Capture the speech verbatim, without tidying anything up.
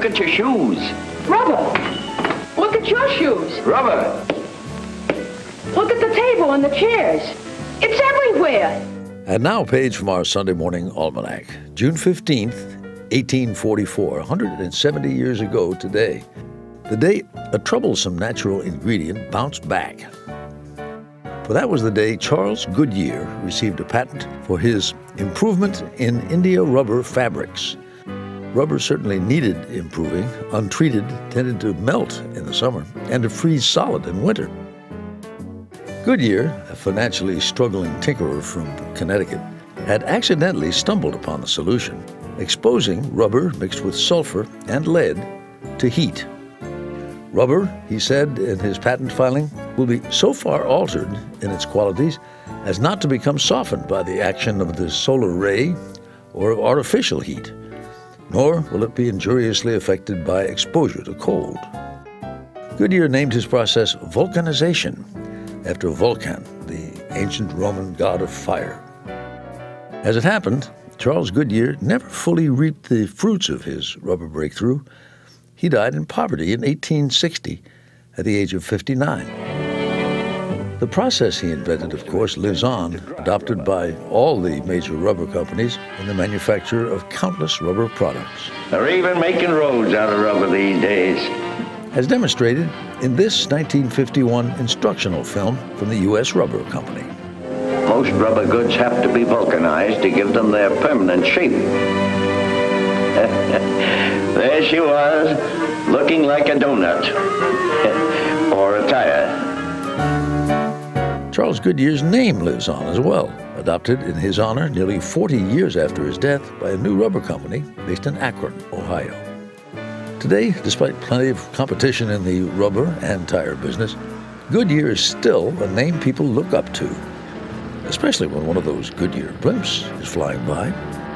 Look at your shoes. Rubber. Look at your shoes. Rubber. Look at the table and the chairs. It's everywhere. And now a page from our Sunday morning almanac. June fifteenth, eighteen forty-four, one hundred seventy years ago today. The day a troublesome natural ingredient bounced back. For that was the day Charles Goodyear received a patent for his improvement in India rubber fabrics. Rubber certainly needed improving. Untreated, tended to melt in the summer and to freeze solid in winter. Goodyear, a financially struggling tinkerer from Connecticut, had accidentally stumbled upon the solution, exposing rubber mixed with sulfur and lead to heat. Rubber, he said in his patent filing, will be so far altered in its qualities as not to become softened by the action of the solar ray or of artificial heat, nor will it be injuriously affected by exposure to cold. Goodyear named his process vulcanization, after Vulcan, the ancient Roman god of fire. As it happened, Charles Goodyear never fully reaped the fruits of his rubber breakthrough. He died in poverty in eighteen sixty at the age of fifty-nine. The process he invented, of course, lives on, adopted by all the major rubber companies in the manufacture of countless rubber products. They're even making roads out of rubber these days. As demonstrated in this nineteen fifty-one instructional film from the U S Rubber Company. Most rubber goods have to be vulcanized to give them their permanent shape. There she was, looking like a donut, or a tire. Charles Goodyear's name lives on as well, adopted in his honor nearly forty years after his death by a new rubber company based in Akron, Ohio. Today, despite plenty of competition in the rubber and tire business, Goodyear is still a name people look up to, especially when one of those Goodyear blimps is flying by.